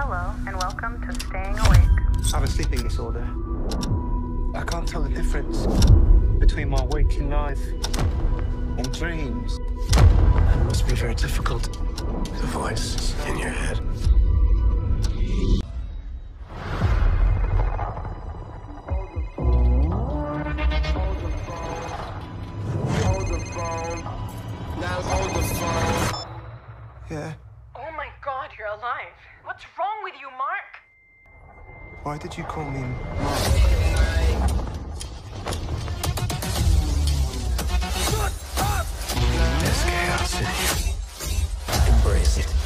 Hello, and welcome to Staying Awake. I have a sleeping disorder. I can't tell the difference between my waking life and dreams. It must be very difficult. The voice in your head. Now hold the phone. Yeah. Oh my God, you're alive. What's wrong with you, Mark? Why did you call me Mark? Shut up! There's chaos in here. Embrace it.